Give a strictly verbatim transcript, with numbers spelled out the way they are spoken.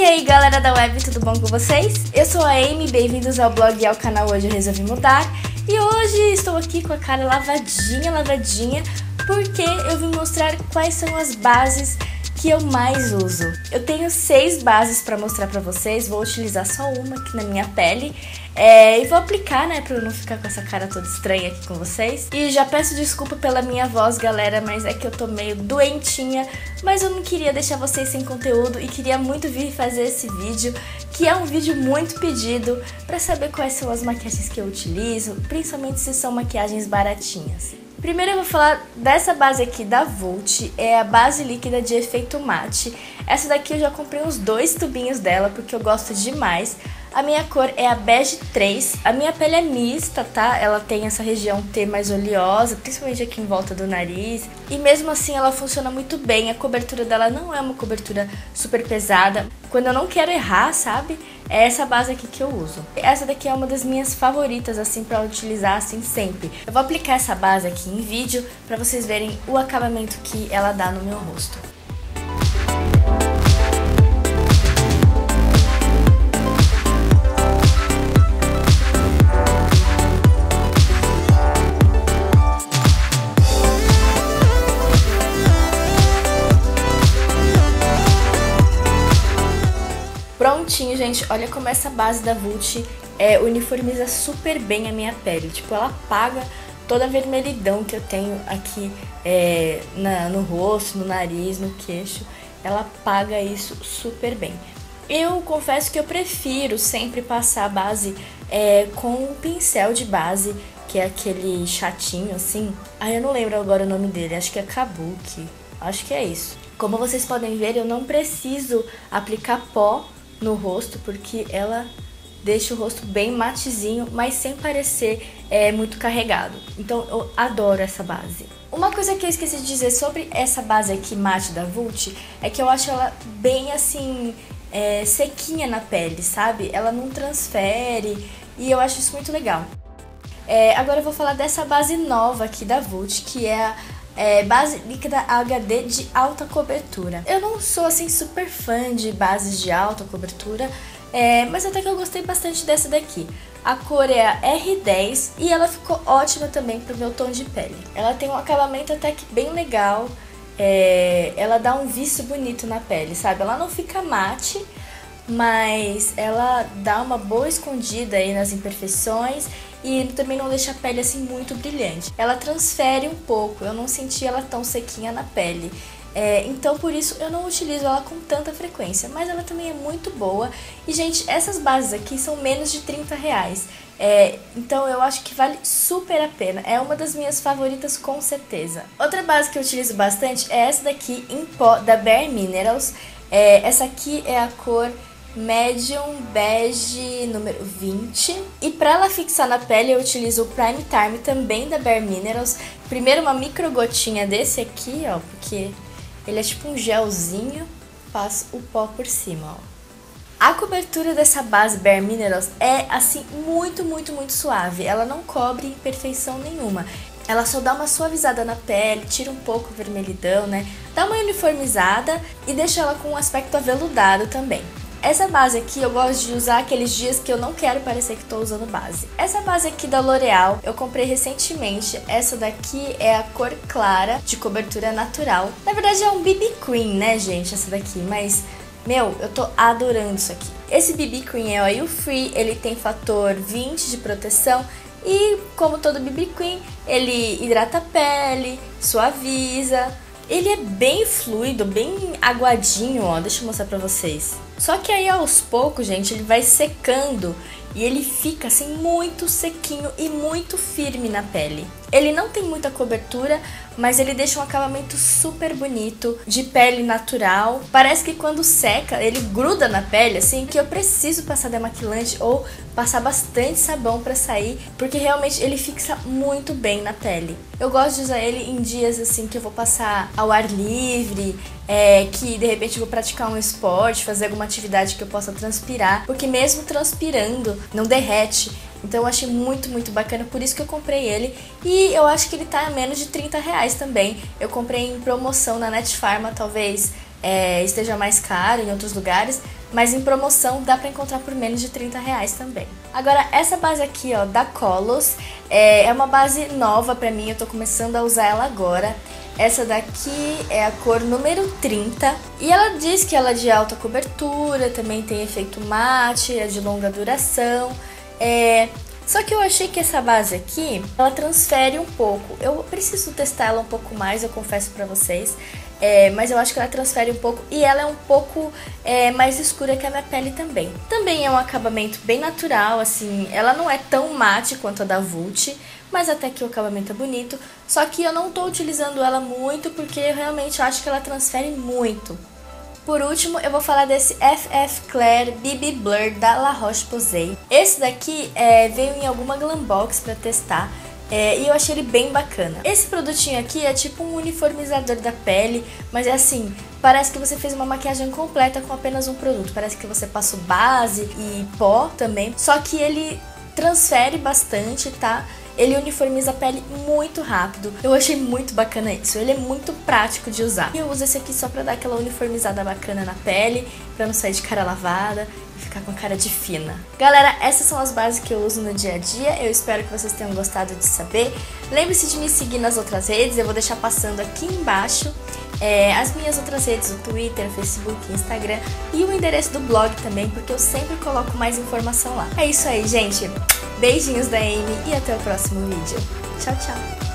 E aí galera da web, tudo bom com vocês? Eu sou a Amy, bem-vindos ao blog e ao canal Hoje Eu Resolvi Mudar. E hoje estou aqui com a cara lavadinha, lavadinha, porque eu vim mostrar quais são as bases que eu mais uso. Eu tenho seis bases para mostrar para vocês, vou utilizar só uma aqui na minha pele. É, e vou aplicar, né, pra eu não ficar com essa cara toda estranha aqui com vocês. E já peço desculpa pela minha voz, galera, mas é que eu tô meio doentinha. Mas eu não queria deixar vocês sem conteúdo e queria muito vir fazer esse vídeo, que é um vídeo muito pedido, pra saber quais são as maquiagens que eu utilizo, principalmente se são maquiagens baratinhas. Primeiro eu vou falar dessa base aqui da Vult, é a base líquida de efeito mate. Essa daqui eu já comprei uns dois tubinhos dela, porque eu gosto demais. A minha cor é a bege três, a minha pele é mista, tá? Ela tem essa região T mais oleosa, principalmente aqui em volta do nariz. E mesmo assim ela funciona muito bem, a cobertura dela não é uma cobertura super pesada. Quando eu não quero errar, sabe? É essa base aqui que eu uso. Essa daqui é uma das minhas favoritas, assim, pra utilizar, assim, sempre. Eu vou aplicar essa base aqui em vídeo pra vocês verem o acabamento que ela dá no meu rosto. Prontinho, gente. Olha como essa base da Vult é, uniformiza super bem a minha pele. Tipo, ela apaga toda a vermelhidão que eu tenho aqui é, na, no rosto, no nariz, no queixo. Ela apaga isso super bem. Eu confesso que eu prefiro sempre passar a base é, com um pincel de base, que é aquele chatinho assim. Ah, eu não lembro agora o nome dele. Acho que é Kabuki. Acho que é isso. Como vocês podem ver, eu não preciso aplicar pó no rosto, porque ela deixa o rosto bem matezinho, mas sem parecer é, muito carregado. Então eu adoro essa base. Uma coisa que eu esqueci de dizer sobre essa base aqui mate da Vult é que eu acho ela bem assim é, sequinha na pele, sabe? Ela não transfere e eu acho isso muito legal. É, agora eu vou falar dessa base nova aqui da Vult, que é a É, base líquida H D de alta cobertura. Eu não sou assim super fã de bases de alta cobertura, é, mas até que eu gostei bastante dessa daqui. A cor é a R dez e ela ficou ótima também pro meu tom de pele. Ela tem um acabamento até que bem legal, é, ela dá um viço bonito na pele, sabe? Ela não fica mate, mas ela dá uma boa escondida aí nas imperfeições e também não deixa a pele assim muito brilhante. Ela transfere um pouco, eu não senti ela tão sequinha na pele. É, então por isso eu não utilizo ela com tanta frequência, mas ela também é muito boa. E gente, essas bases aqui são menos de trinta reais, é, então eu acho que vale super a pena, é uma das minhas favoritas com certeza. Outra base que eu utilizo bastante é essa daqui em pó da Bare Minerals, é, essa aqui é a cor Medium Bege número vinte. E para ela fixar na pele eu utilizo o Prime Time também da Bare Minerals. Primeiro uma micro gotinha desse aqui, ó, porque ele é tipo um gelzinho. Passo o pó por cima, ó. A cobertura dessa base Bare Minerals é assim muito, muito, muito suave. Ela não cobre imperfeição nenhuma. Ela só dá uma suavizada na pele, tira um pouco o vermelhidão, né? Dá uma uniformizada e deixa ela com um aspecto aveludado também. Essa base aqui eu gosto de usar aqueles dias que eu não quero parecer que estou usando base. Essa base aqui da L'Oreal eu comprei recentemente. Essa daqui é a cor clara de cobertura natural. Na verdade é um B B Cream, né gente, essa daqui, mas meu, eu tô adorando isso aqui. Esse B B Cream é oil free, ele tem fator vinte de proteção e como todo B B Cream ele hidrata a pele, suaviza. Ele é bem fluido, bem aguadinho, ó, deixa eu mostrar pra vocês. Só que aí aos poucos, gente, ele vai secando e ele fica assim muito sequinho e muito firme na pele. Ele não tem muita cobertura, mas ele deixa um acabamento super bonito, de pele natural. Parece que quando seca, ele gruda na pele, assim, que eu preciso passar demaquilante ou passar bastante sabão pra sair, porque realmente ele fixa muito bem na pele. Eu gosto de usar ele em dias, assim, que eu vou passar ao ar livre, é, que de repente eu vou praticar um esporte, fazer alguma atividade que eu possa transpirar, porque mesmo transpirando, não derrete. Então eu achei muito, muito bacana, por isso que eu comprei ele. E eu acho que ele tá a menos de trinta reais também. Eu comprei em promoção na Net Pharma, talvez é, esteja mais caro em outros lugares, mas em promoção dá pra encontrar por menos de trinta reais também. Agora, essa base aqui, ó, da Koloss, é, é uma base nova pra mim, eu tô começando a usar ela agora. Essa daqui é a cor número trinta, e ela diz que ela é de alta cobertura, também tem efeito mate, é de longa duração, é... Só que eu achei que essa base aqui, ela transfere um pouco. Eu preciso testar ela um pouco mais, eu confesso pra vocês. É, mas eu acho que ela transfere um pouco e ela é um pouco é, mais escura que a minha pele também. Também é um acabamento bem natural, assim, ela não é tão mate quanto a da Vult, mas até que o acabamento é bonito. Só que eu não tô utilizando ela muito porque eu realmente acho que ela transfere muito. Por último, eu vou falar desse F F Claire B B Blur da La Roche-Posay. Esse daqui é, veio em alguma Glambox pra testar é, e eu achei ele bem bacana. Esse produtinho aqui é tipo um uniformizador da pele, mas é assim, parece que você fez uma maquiagem completa com apenas um produto. Parece que você passou base e pó também, só que ele transfere bastante, tá? Ele uniformiza a pele muito rápido. Eu achei muito bacana isso. Ele é muito prático de usar. E eu uso esse aqui só pra dar aquela uniformizada bacana na pele, pra não sair de cara lavada e ficar com a cara de fina. Galera, essas são as bases que eu uso no dia a dia. Eu espero que vocês tenham gostado de saber. Lembre-se de me seguir nas outras redes. Eu vou deixar passando aqui embaixo é, as minhas outras redes, o Twitter, o Facebook, o Instagram e o endereço do blog também, porque eu sempre coloco mais informação lá. É isso aí, gente. Beijinhos da Amy e até o próximo vídeo. Tchau, tchau!